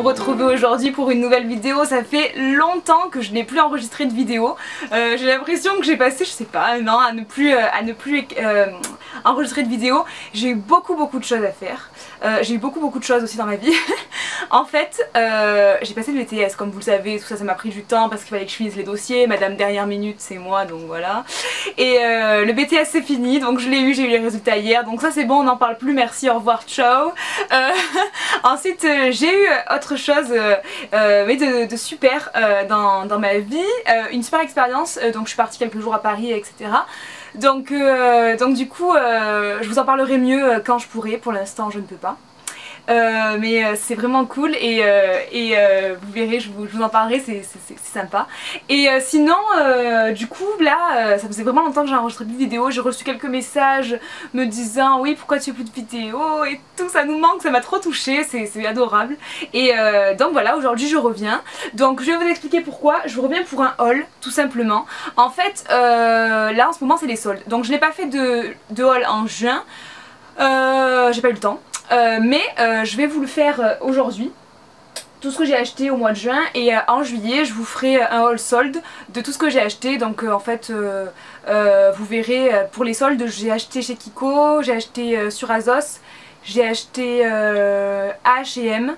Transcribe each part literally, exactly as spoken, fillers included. vous retrouver aujourd'hui pour une nouvelle vidéo. Ça fait longtemps que je n'ai plus enregistré de vidéo. Euh, j'ai l'impression que j'ai passé, je sais pas, un an à ne plus, euh, à ne plus euh, enregistrer de vidéo. J'ai eu beaucoup beaucoup de choses à faire. Euh, j'ai eu beaucoup beaucoup de choses aussi dans ma vie. En fait, euh, j'ai passé le V T S, comme vous le savez, tout ça, ça m'a pris du temps parce qu'il fallait que je finisse les dossiers. Madame dernière minute, c'est moi, donc voilà. Et euh, le B T S c'est fini, donc je l'ai eu, j'ai eu les résultats hier, donc ça c'est bon, on n'en parle plus, merci, au revoir, ciao. Euh, ensuite, euh, j'ai eu autre chose, euh, euh, mais de, de super euh, dans, dans ma vie, euh, une super expérience, euh, donc je suis partie quelques jours à Paris, et cetera. Donc, euh, donc du coup, euh, je vous en parlerai mieux quand je pourrai, pour l'instant je ne peux pas. Euh, mais euh, c'est vraiment cool et, euh, et euh, vous verrez, je vous, je vous en parlerai, c'est sympa. Et euh, sinon, euh, du coup là, euh, ça faisait vraiment longtemps que j'ai enregistré plus de vidéos. J'ai reçu quelques messages me disant oui, pourquoi tu fais plus de vidéos et tout, ça nous manque, ça m'a trop touchée, c'est adorable. Et euh, donc voilà, aujourd'hui je reviens. Donc je vais vous expliquer pourquoi, je vous reviens pour un haul tout simplement. En fait, euh, là en ce moment c'est les soldes, donc je n'ai pas fait de, de haul en juin, euh, j'ai pas eu le temps. Euh, mais euh, je vais vous le faire euh, aujourd'hui, tout ce que j'ai acheté au mois de juin, et euh, en juillet je vous ferai un haul solde de tout ce que j'ai acheté. Donc euh, en fait euh, euh, vous verrez, euh, pour les soldes j'ai acheté chez Kiko, j'ai acheté euh, sur ASOS, j'ai acheté euh, H et M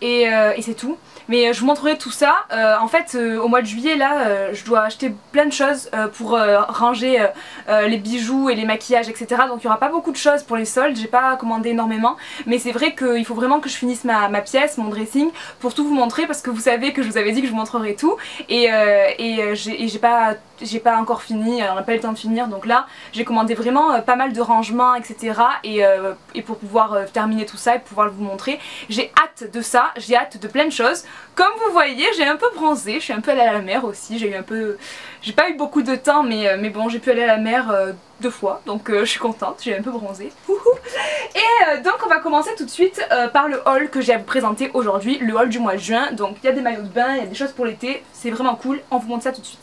et, euh, et c'est tout. Mais je vous montrerai tout ça. Euh, en fait, euh, au mois de juillet, là, euh, je dois acheter plein de choses euh, pour euh, ranger euh, euh, les bijoux et les maquillages, et cetera. Donc il n'y aura pas beaucoup de choses pour les soldes. J'ai pas commandé énormément. Mais c'est vrai qu'il faut vraiment que je finisse ma, ma pièce, mon dressing, pour tout vous montrer. Parce que vous savez que je vous avais dit que je vous montrerai tout. Et, euh, et j'ai pas... j'ai pas encore fini, on n'a pas eu le temps de finir, donc là j'ai commandé vraiment euh, pas mal de rangements, etc. et, euh, et pour pouvoir euh, terminer tout ça et pouvoir vous montrer, j'ai hâte de ça, j'ai hâte de plein de choses. Comme vous voyez, j'ai un peu bronzé, je suis un peu allée à la mer aussi, j'ai eu un peu, j'ai pas eu beaucoup de temps, mais, mais bon, j'ai pu aller à la mer euh, deux fois, donc euh, je suis contente, j'ai un peu bronzé. Et euh, donc on va commencer tout de suite euh, par le haul que j'ai à vous présenter aujourd'hui, le haul du mois de juin. Donc il y a des maillots de bain, il y a des choses pour l'été, c'est vraiment cool, on vous montre ça tout de suite.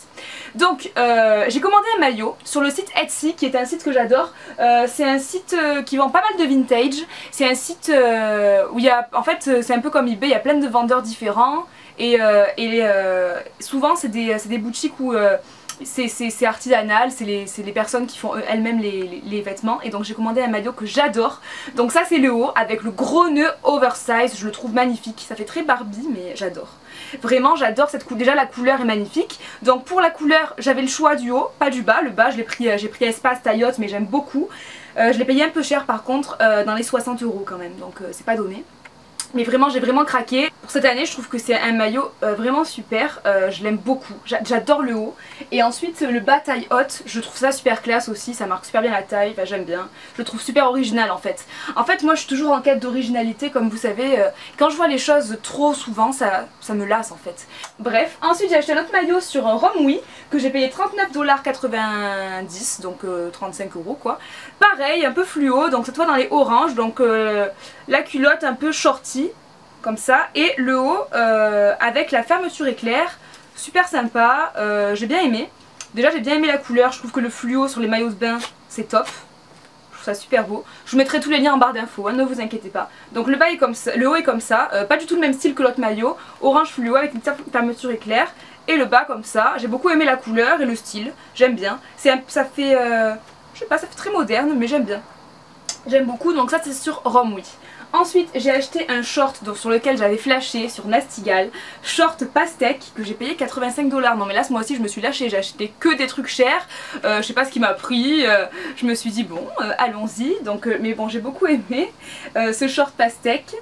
Donc euh, j'ai commandé un maillot sur le site Etsy, qui est un site que j'adore. euh, C'est un site euh, qui vend pas mal de vintage. C'est un site euh, où il y a, en fait c'est un peu comme eBay, il y a plein de vendeurs différents. Et, euh, et euh, souvent c'est des, des boutiques où... Euh, c'est artisanal, c'est les, les personnes qui font elles-mêmes les, les, les vêtements. Et donc j'ai commandé un maillot que j'adore. Donc ça c'est le haut avec le gros nœud oversize, je le trouve magnifique. Ça fait très Barbie mais j'adore. Vraiment j'adore cette couleur, déjà la couleur est magnifique. Donc pour la couleur j'avais le choix du haut, pas du bas. Le bas j'ai pris, pris espace taillotte, mais j'aime beaucoup. euh, Je l'ai payé un peu cher par contre, euh, dans les soixante euros quand même, donc euh, c'est pas donné. Mais vraiment, j'ai vraiment craqué. Pour cette année, je trouve que c'est un maillot euh, vraiment super. Euh, je l'aime beaucoup. J'adore le haut. Et ensuite, le bas taille haute, je trouve ça super classe aussi. Ça marque super bien la taille. Enfin, j'aime bien. Je le trouve super original en fait. En fait, moi, je suis toujours en quête d'originalité. Comme vous savez, euh, quand je vois les choses trop souvent, ça, ça me lasse en fait. Bref, ensuite, j'ai acheté un autre maillot sur Romwe que j'ai payé trente-neuf quatre-vingt-dix dollars. Donc euh, trente-cinq euros quoi. Pareil, un peu fluo. Donc cette fois dans les oranges. Donc euh, la culotte un peu shorty, comme ça, et le haut euh, avec la fermeture éclair, super sympa. euh, j'ai bien aimé, déjà j'ai bien aimé la couleur, je trouve que le fluo sur les maillots de bain c'est top, je trouve ça super beau. Je vous mettrai tous les liens en barre d'infos, hein, ne vous inquiétez pas. Donc le bas est comme ça, le haut est comme ça, euh, pas du tout le même style que l'autre maillot, orange fluo avec une fermeture éclair, et le bas comme ça. J'ai beaucoup aimé la couleur et le style, j'aime bien, c'est un, ça fait euh, je sais pas, ça fait très moderne, mais j'aime bien, j'aime beaucoup. Donc ça c'est sur Romwe. Ensuite j'ai acheté un short donc, sur lequel j'avais flashé sur Nasty Gal, short pastèque que j'ai payé quatre-vingt-cinq dollars. Non mais là ce mois-ci je me suis lâchée, j'ai acheté que des trucs chers, euh, je sais pas ce qui m'a pris, euh, je me suis dit bon euh, allons-y. Donc euh, mais bon, j'ai beaucoup aimé euh, ce short pastèque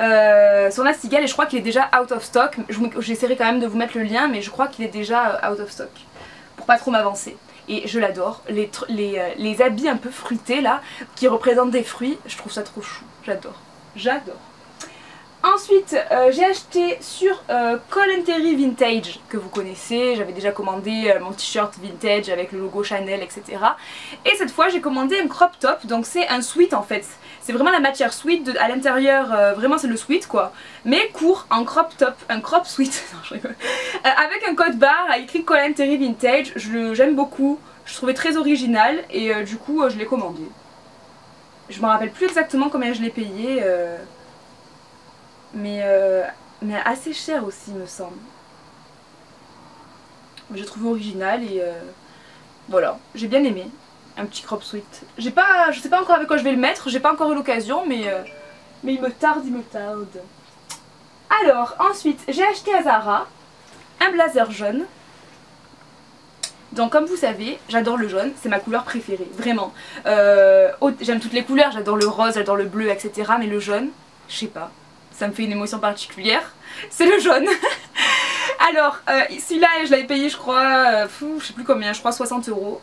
euh, sur Nasty Gal, et je crois qu'il est déjà out of stock. J'essaierai quand même de vous mettre le lien, mais je crois qu'il est déjà out of stock pour pas trop m'avancer. Et je l'adore, les, les, les habits un peu fruités là, qui représentent des fruits, je trouve ça trop chou, j'adore, j'adore. Ensuite euh, j'ai acheté sur euh, Colentery Vintage, que vous connaissez, j'avais déjà commandé euh, mon t-shirt vintage avec le logo Chanel, et cetera. Et cette fois j'ai commandé un crop top, donc c'est un sweat en fait, c'est vraiment la matière sweat, de, à l'intérieur euh, vraiment c'est le sweat quoi, mais court en crop top, un crop sweat, non, je rigole. Euh, avec un code barre écrit Colentery Vintage, j'aime beaucoup, je trouvais très original, et euh, du coup euh, je l'ai commandé. Je me rappelle plus exactement combien je l'ai payé... Euh... Mais, euh, mais assez cher aussi, me semble. Je trouve original et euh, voilà, j'ai bien aimé. Un petit crop sweat. J'ai pas, je sais pas encore avec quoi je vais le mettre, j'ai pas encore eu l'occasion, mais, euh, mais il me tarde, il me tarde. Alors, ensuite, j'ai acheté à Zara un blazer jaune. Donc comme vous savez, j'adore le jaune, c'est ma couleur préférée, vraiment. Euh, j'aime toutes les couleurs, j'adore le rose, j'adore le bleu, et cetera. Mais le jaune, je sais pas, ça me fait une émotion particulière. C'est le jaune. Alors, euh, celui-là, je l'avais payé, je crois, euh, je sais plus combien, je crois soixante euros.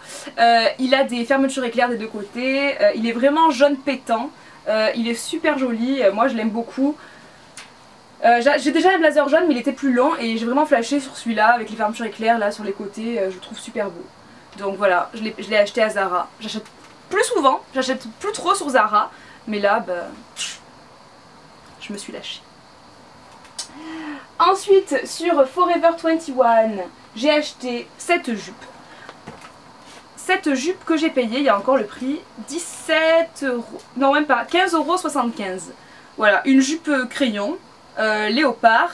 Il a des fermetures éclairs des deux côtés, euh, il est vraiment jaune pétant, euh, il est super joli, euh, moi je l'aime beaucoup. Euh, j'ai déjà un blazer jaune mais il était plus long et j'ai vraiment flashé sur celui-là avec les fermetures éclairs là sur les côtés, euh, je le trouve super beau. Donc voilà, je l'ai acheté à Zara. J'achète plus souvent, j'achète plus trop sur Zara, mais là bah, je me suis lâchée. Ensuite sur Forever vingt et un, j'ai acheté cette jupe. Cette jupe que j'ai payée, il y a encore le prix, dix-sept euros, non même pas, quinze euros soixante-quinze. Voilà, une jupe crayon. Euh, léopard,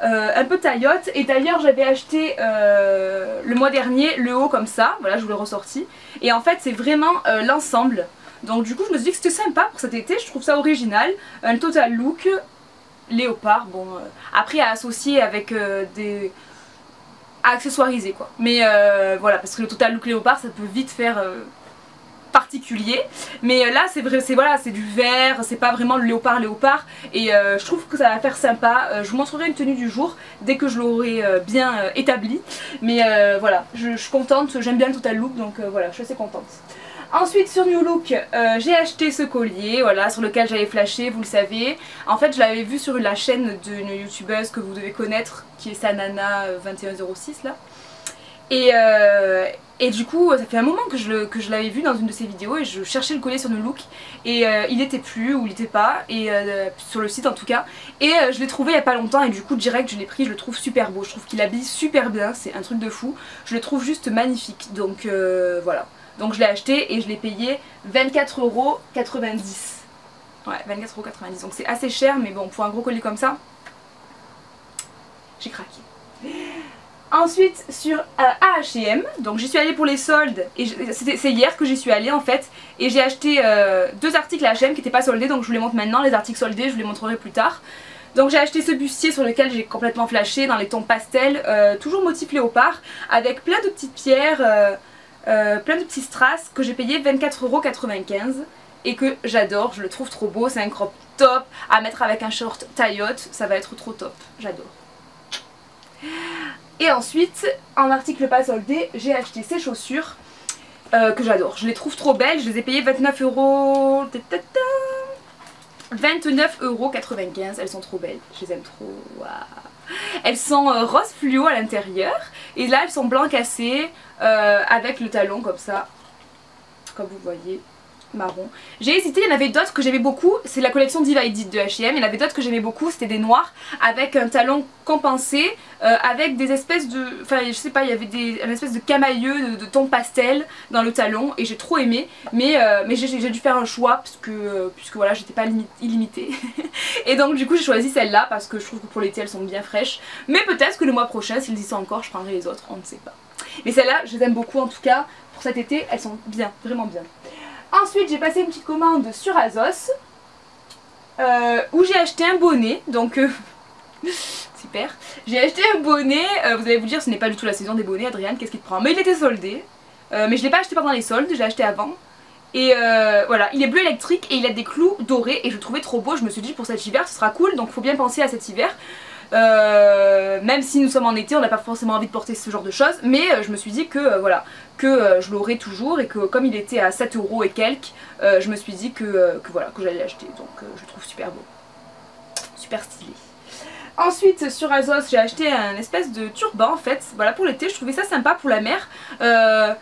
euh, un peu taillotte, et d'ailleurs j'avais acheté euh, le mois dernier le haut comme ça, voilà je vous l'ai ressorti, et en fait c'est vraiment euh, l'ensemble, donc du coup je me suis dit que c'était sympa pour cet été, je trouve ça original, un total look léopard, bon euh, après à associer avec euh, des à accessoiriser quoi, mais euh, voilà parce que le total look léopard ça peut vite faire euh, particulier, mais là c'est vrai, c'est voilà, c'est du vert, c'est pas vraiment le léopard léopard, et euh, je trouve que ça va faire sympa. Euh, je vous montrerai une tenue du jour dès que je l'aurai euh, bien euh, établie, mais euh, voilà, je, je suis contente, j'aime bien le total look, donc euh, voilà, je suis assez contente. Ensuite sur New Look, euh, j'ai acheté ce collier, voilà, sur lequel j'avais flashé, vous le savez. En fait je l'avais vu sur la chaîne d'une youtubeuse que vous devez connaître, qui est Sanana deux un zéro six là. Et, euh, et du coup ça fait un moment que je, que je l'avais vu dans une de ses vidéos et je cherchais le collier sur New Look et euh, il était plus ou il était pas, et euh, sur le site en tout cas, et euh, je l'ai trouvé il y a pas longtemps et du coup direct je l'ai pris, je le trouve super beau, je trouve qu'il habille super bien, c'est un truc de fou, je le trouve juste magnifique, donc euh, voilà, donc je l'ai acheté et je l'ai payé vingt-quatre euros quatre-vingt-dix, ouais vingt-quatre euros quatre-vingt-dix, donc c'est assez cher, mais bon pour un gros collier comme ça j'ai craqué. Ensuite sur euh, H et M, donc j'y suis allée pour les soldes, et c'est hier que j'y suis allée en fait, et j'ai acheté euh, deux articles à H et M qui n'étaient pas soldés, donc je vous les montre maintenant, les articles soldés je vous les montrerai plus tard. Donc j'ai acheté ce bustier sur lequel j'ai complètement flashé dans les tons pastels, euh, toujours motif léopard, avec plein de petites pierres, euh, euh, plein de petits strass que j'ai payé vingt-quatre euros quatre-vingt-quinze et que j'adore, je le trouve trop beau, c'est un crop top à mettre avec un short taillotte, ça va être trop top, j'adore. Et ensuite, en article pas soldé, j'ai acheté ces chaussures euh, que j'adore. Je les trouve trop belles, je les ai payées vingt-neuf euros... vingt-neuf euros quatre-vingt-quinze, elles sont trop belles, je les aime trop. Wow. Elles sont euh, rose fluo à l'intérieur, et là elles sont blanc cassé, euh, avec le talon comme ça, comme vous voyez, marron. J'ai hésité, il y en avait d'autres que j'aimais beaucoup, c'est la collection Divided de H et M, il y en avait d'autres que j'aimais beaucoup, c'était des noirs avec un talon compensé, euh, avec des espèces de, enfin je sais pas, il y avait des une espèce de camailleux de, de ton pastel dans le talon et j'ai trop aimé, mais, euh, mais j'ai dû faire un choix parce que, euh, puisque voilà j'étais pas limite, illimitée et donc du coup j'ai choisi celle-là parce que je trouve que pour l'été elles sont bien fraîches, mais peut-être que le mois prochain s'ils y sont encore je prendrai les autres, on ne sait pas, mais celles-là je les aime beaucoup en tout cas, pour cet été elles sont bien, vraiment bien. Ensuite j'ai passé une petite commande sur ASOS euh, où j'ai acheté un bonnet, donc euh, super, j'ai acheté un bonnet, euh, vous allez vous dire ce n'est pas du tout la saison des bonnets, Adriane qu'est-ce qu'il te prend, mais il était soldé, euh, mais je ne l'ai pas acheté pendant les soldes, je l'ai acheté avant, et euh, voilà, il est bleu électrique et il a des clous dorés et je le trouvais trop beau, je me suis dit pour cet hiver ce sera cool, donc il faut bien penser à cet hiver. Euh, même si nous sommes en été, on n'a pas forcément envie de porter ce genre de choses, mais euh, je me suis dit que euh, voilà, que euh, je l'aurais toujours et que comme il était à sept euros et quelques, euh, je me suis dit que, euh, que voilà, que j'allais l'acheter, donc euh, je le trouve super beau, super stylé. Ensuite sur ASOS j'ai acheté un espèce de turban en fait, voilà pour l'été, je trouvais ça sympa pour la mer. Euh,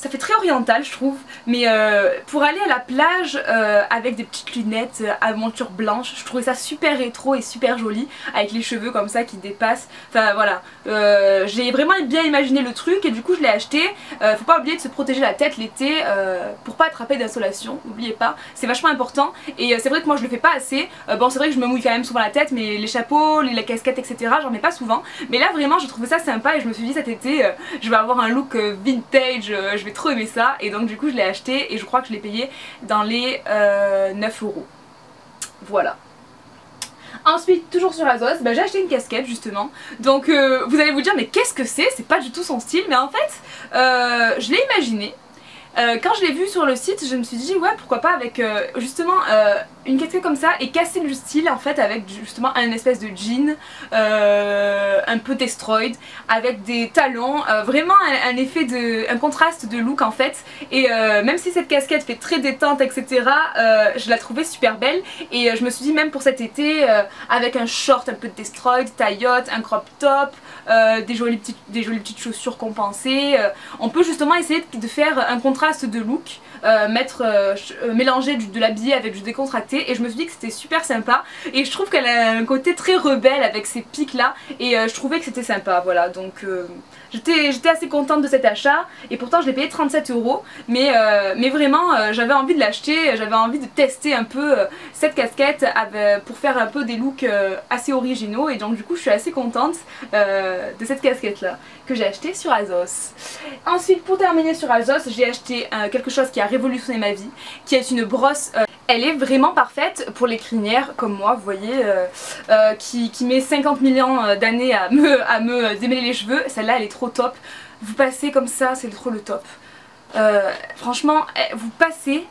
Ça fait très oriental je trouve, mais euh, pour aller à la plage euh, avec des petites lunettes à monture blanche, je trouvais ça super rétro et super joli, avec les cheveux comme ça qui dépassent, enfin voilà, euh, j'ai vraiment bien imaginé le truc et du coup je l'ai acheté. Euh, faut pas oublier de se protéger la tête l'été euh, pour pas attraper d'insolation, n'oubliez pas, c'est vachement important. Et euh, c'est vrai que moi je le fais pas assez, euh, bon c'est vrai que je me mouille quand même souvent la tête, mais les chapeaux, les, la casquette etc, j'en mets pas souvent, mais là vraiment je trouvais ça sympa et je me suis dit cet été euh, je vais avoir un look euh, vintage, euh, je vais trop aimé ça, et donc du coup je l'ai acheté et je crois que je l'ai payé dans les euh, neuf euros. Voilà. Ensuite, toujours sur ASOS, bah, j'ai acheté une casquette justement. Donc euh, vous allez vous dire mais qu'est-ce que c'est? C'est pas du tout son style, mais en fait euh, je l'ai imaginé. Euh, quand je l'ai vue sur le site, je me suis dit ouais pourquoi pas avec euh, justement euh, une casquette comme ça et casser le style en fait avec justement un espèce de jean euh, un peu destroyed avec des talons, euh, vraiment un, un effet de, un contraste de look en fait. Et euh, même si cette casquette fait très détente etc, euh, je la trouvais super belle et euh, je me suis dit même pour cet été euh, avec un short un peu destroyed, taillotte, un crop top, euh, des, jolies petites, des jolies petites chaussures compensées, euh, on peut justement essayer de, de faire un contraste de look, euh, mettre, euh, mélanger du, de l'habillé avec du décontracté, et je me suis dit que c'était super sympa et je trouve qu'elle a un côté très rebelle avec ces pics là et euh, je trouvais que c'était sympa, voilà. Donc euh, j'étais assez contente de cet achat et pourtant je l'ai payé trente-sept euros, mais, euh, mais vraiment euh, j'avais envie de l'acheter, j'avais envie de tester un peu euh, cette casquette avec, pour faire un peu des looks euh, assez originaux, et donc du coup je suis assez contente euh, de cette casquette là que j'ai acheté sur ASOS. Ensuite, pour terminer sur ASOS, j'ai acheté quelque chose qui a révolutionné ma vie, qui est une brosse. Elle est vraiment parfaite pour les crinières comme moi, vous voyez, euh, euh, qui, qui met cinquante millions d'années à me, à me démêler les cheveux. Celle-là elle est trop top, vous passez comme ça, c'est trop le top. Euh, franchement, vous passez,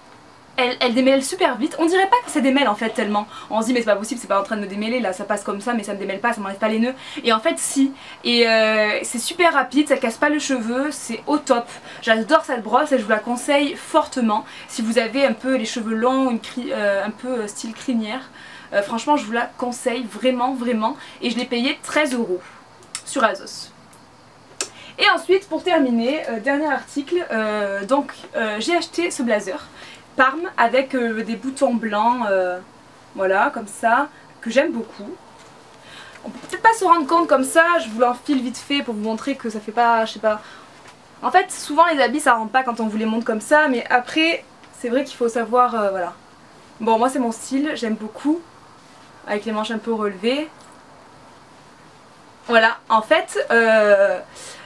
elle, elle démêle super vite, on dirait pas que ça démêle en fait tellement. On se dit mais c'est pas possible, c'est pas en train de me démêler, là ça passe comme ça mais ça me démêle pas, ça m'enlève pas les nœuds. Et en fait si, et euh, c'est super rapide, ça casse pas le cheveu, c'est au top. J'adore cette brosse et je vous la conseille fortement si vous avez un peu les cheveux longs, une cri euh, un peu style crinière. Euh, franchement je vous la conseille vraiment vraiment, et je l'ai payée treize euros sur ASOS. Et ensuite pour terminer, euh, dernier article, euh, donc euh, j'ai acheté ce blazer Parme avec euh, des boutons blancs, euh, voilà comme ça, que j'aime beaucoup. On peut peut-être pas se rendre compte comme ça, je vous l'enfile vite fait pour vous montrer que ça fait pas, je sais pas. En fait souvent les habits ça rend pas quand on vous les montre comme ça, mais après c'est vrai qu'il faut savoir, euh, voilà. Bon moi c'est mon style, j'aime beaucoup, avec les manches un peu relevées. Voilà, en fait euh...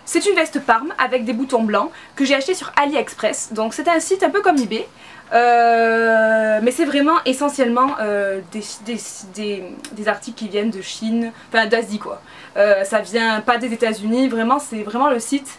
c'est une veste Parme avec des boutons blancs que j'ai acheté sur AliExpress. Donc c'est un site un peu comme eBay, euh, mais c'est vraiment essentiellement euh, des, des, des, des articles qui viennent de Chine, enfin d'Asie quoi. Euh, ça vient pas des États-Unis, vraiment c'est vraiment le site.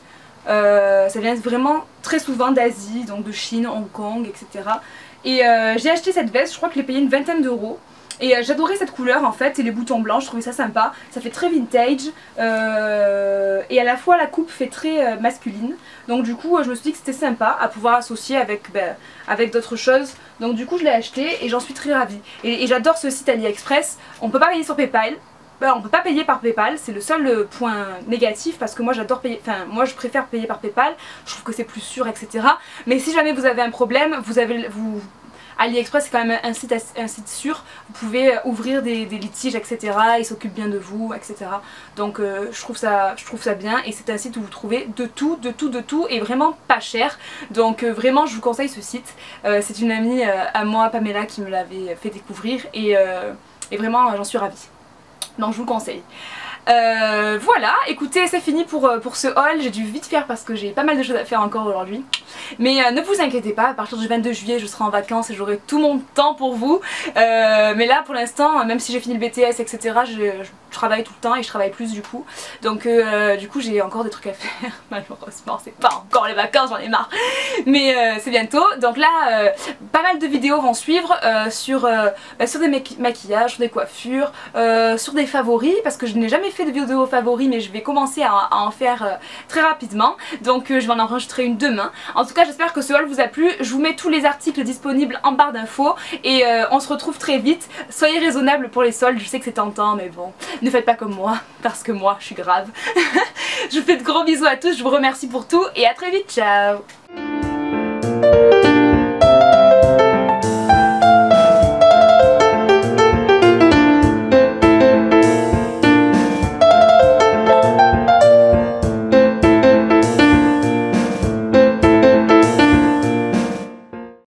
Euh, ça vient vraiment très souvent d'Asie, donc de Chine, Hong Kong, et cetera. Et euh, j'ai acheté cette veste, je crois que je l'ai payée une vingtaine d'euros. Et j'adorais cette couleur en fait, et les boutons blancs, je trouvais ça sympa, ça fait très vintage, euh, et à la fois la coupe fait très euh, masculine, donc du coup je me suis dit que c'était sympa à pouvoir associer avec, ben, avec d'autres choses, donc du coup je l'ai acheté et j'en suis très ravie. Et, et j'adore ce site AliExpress, on peut pas payer sur Paypal, ben, on peut pas payer par Paypal, c'est le seul point négatif parce que moi j'adore payer, enfin moi je préfère payer par Paypal, je trouve que c'est plus sûr etc, mais si jamais vous avez un problème, vous avez... vous AliExpress c'est quand même un site, un site sûr, vous pouvez ouvrir des, des litiges etc, ils s'occupent bien de vous etc, donc euh, je, trouve ça, je trouve ça bien, et c'est un site où vous trouvez de tout, de tout, de tout, et vraiment pas cher, donc euh, vraiment je vous conseille ce site, euh, c'est une amie euh, à moi, Pamela, qui me l'avait fait découvrir, et, euh, et vraiment j'en suis ravie, donc je vous le conseille. Euh, voilà, écoutez c'est fini pour, pour ce haul, j'ai dû vite faire parce que j'ai pas mal de choses à faire encore aujourd'hui, mais euh, ne vous inquiétez pas, à partir du vingt-deux juillet je serai en vacances et j'aurai tout mon temps pour vous, euh, mais là pour l'instant même si j'ai fini le B T S etc, je, je travaille tout le temps et je travaille plus du coup, donc euh, du coup j'ai encore des trucs à faire malheureusement, c'est pas encore les vacances, j'en ai marre, mais euh, c'est bientôt. Donc là euh, pas mal de vidéos vont suivre euh, sur, euh, bah, sur des maquillages, sur des coiffures, euh, sur des favoris, parce que je n'ai jamais fait fait de vidéos favoris, mais je vais commencer à, à en faire euh, très rapidement, donc euh, je vais en enregistrer une demain. En tout cas j'espère que ce haul vous a plu, je vous mets tous les articles disponibles en barre d'infos et euh, on se retrouve très vite. Soyez raisonnable pour les soldes, je sais que c'est tentant mais bon, ne faites pas comme moi parce que moi je suis grave. Je vous fais de gros bisous à tous, je vous remercie pour tout et à très vite, ciao.